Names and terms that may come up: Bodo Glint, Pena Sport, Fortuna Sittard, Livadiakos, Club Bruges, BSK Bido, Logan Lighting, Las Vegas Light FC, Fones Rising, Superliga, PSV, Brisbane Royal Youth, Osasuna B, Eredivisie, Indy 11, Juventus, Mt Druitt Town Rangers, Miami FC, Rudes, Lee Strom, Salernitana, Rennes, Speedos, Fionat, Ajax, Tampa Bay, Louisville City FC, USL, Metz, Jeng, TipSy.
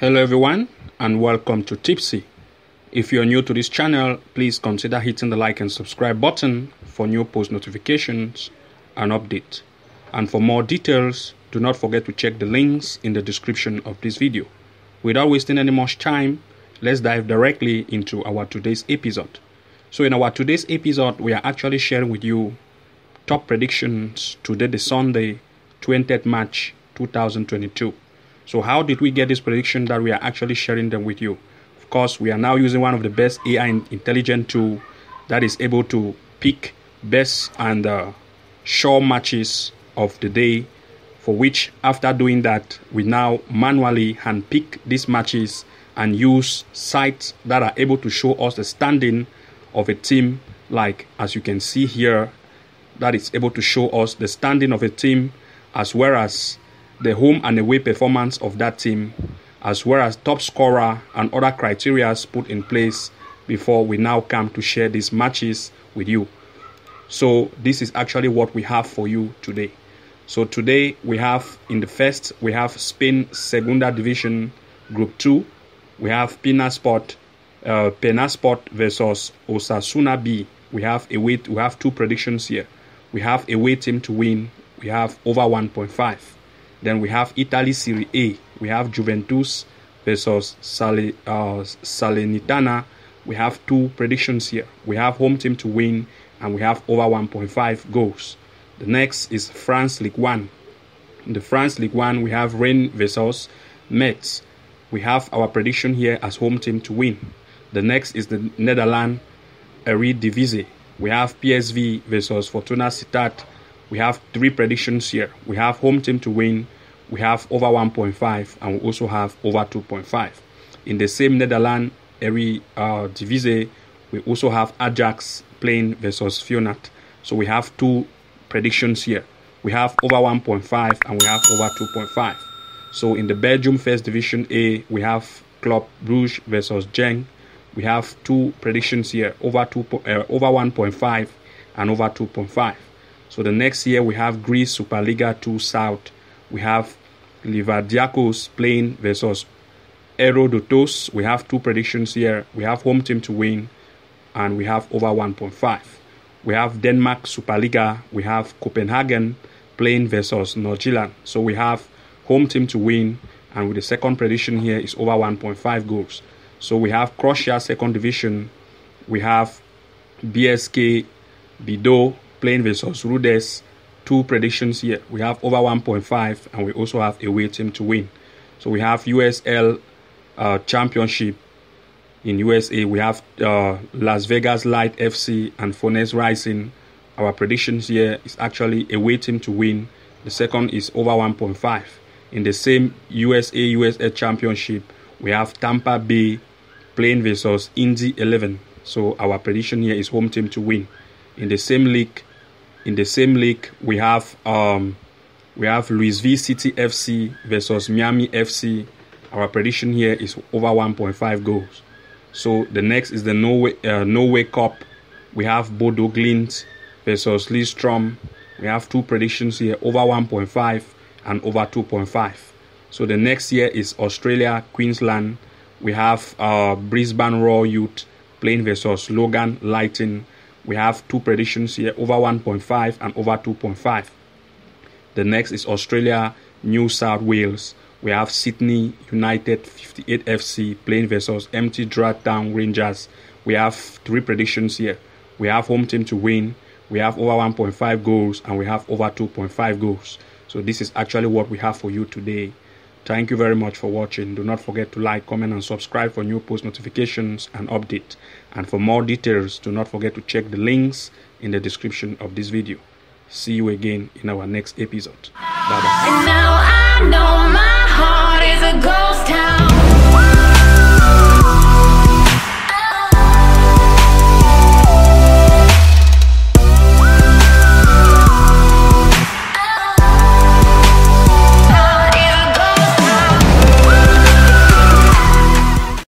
Hello everyone and welcome to Tipsy. If you are new to this channel, please consider hitting the like and subscribe button for new post notifications and updates. And for more details, do not forget to check the links in the description of this video. Without wasting any much time, let's dive directly into our today's episode. So in our today's episode, we are actually sharing with you top predictions today, the Sunday, 20th March 2022. So how did we get this prediction that we are actually sharing them with you? Of course, we are now using one of the best AI intelligent tool that is able to pick best and sure matches of the day, for which after doing that, we now manually handpick these matches and use sites that are able to show us the standing of a team, like as you can see here, that is able to show us the standing of a team as well as the home and away performance of that team, as well as top scorer and other criteria put in place before we now come to share these matches with you. So this is actually what we have for you today. So today we have, in the first, we have Spain Segunda Division Group 2. We have Pena Sport versus Osasuna B. We have two predictions here. We have away team to win. We have over 1.5. Then we have Italy Serie A. We have Juventus versus Salernitana. We have two predictions here. We have home team to win and we have over 1.5 goals. The next is France League 1. In the France League 1, we have Rennes versus Metz. We have our prediction here as home team to win. The next is the Netherlands Eredivisie. We have PSV versus Fortuna Sittard. We have three predictions here. We have home team to win, we have over 1.5, and we also have over 2.5. In the same Netherlands Eredivisie, we also have Ajax playing versus Fionat. So we have two predictions here. We have over 1.5 and we have over 2.5. So in the Belgium First Division A, we have Club Bruges versus Jeng. We have two predictions here, over 1.5 and over 2.5. So the next year we have Greece Superliga 2 South. We have Livadiakos playing versus Erodotos. We have two predictions here. We have home team to win and we have over 1.5. We have Denmark Superliga. We have Copenhagen playing versus Nordsjælland. So we have home team to win and with the second prediction here is over 1.5 goals. So we have Croatia Second Division. We have BSK Bido playing versus Rudes, two predictions here. We have over 1.5 and we also have away team to win. So we have USL Championship in USA. We have Las Vegas Light FC and Fones Rising. Our predictions here is actually away team to win. The second is over 1.5. In the same USL Championship, we have Tampa Bay playing versus Indy 11. So our prediction here is home team to win. In the same league, we have Louisville City FC versus Miami FC. Our prediction here is over 1.5 goals. So the next is the Norway Cup. We have Bodo Glint versus Lee Strom. We have two predictions here, over 1.5 and over 2.5. So the next year is Australia Queensland. We have Brisbane Royal Youth playing versus Logan Lighting. We have two predictions here, over 1.5 and over 2.5. The next is Australia, New South Wales. We have Sydney United 58 FC playing versus Mt Druitt Town Rangers. We have three predictions here. We have home team to win. We have over 1.5 goals and we have over 2.5 goals. So this is actually what we have for you today. Thank you very much for watching. Do not forget to like, comment, and subscribe for new post notifications and updates. And for more details, do not forget to check the links in the description of this video. See you again in our next episode. Bye-bye.